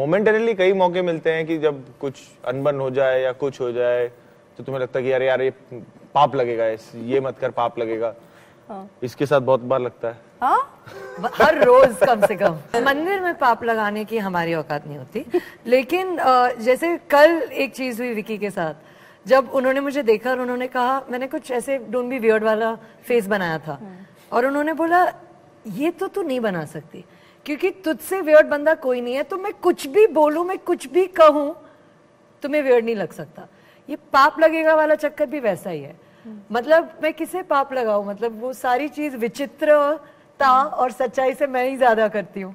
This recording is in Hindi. मोमेंटरीली कई मौके मिलते हैं कि जब कुछ अनबन हो जाए या कुछ हो जाए तो तुम्हें लगता है कि यार ये पाप लगेगा, ये मत कर, पाप लगेगा। इसके साथ बहुत बार लगता है, हाँ? हर रोज कम से कम। मंदिर में पाप लगाने की हमारी औकात नहीं होती, लेकिन जैसे कल एक चीज हुई विकी के साथ, जब उन्होंने मुझे देखा और उन्होंने कहा, मैंने कुछ ऐसे डोंट बी वियर्ड वाला फेस बनाया था और उन्होंने बोला ये तो तू नहीं बना सकती क्योंकि तुझसे वियर्ड बंदा कोई नहीं है, तो मैं कुछ भी बोलूं, मैं कुछ भी कहूं, तुम्हें वियर्ड नहीं लग सकता। ये पाप लगेगा वाला चक्कर भी वैसा ही है। मतलब मैं किसे पाप लगाऊं, मतलब वो सारी चीज विचित्रता और सच्चाई से मैं ही ज्यादा करती हूँ।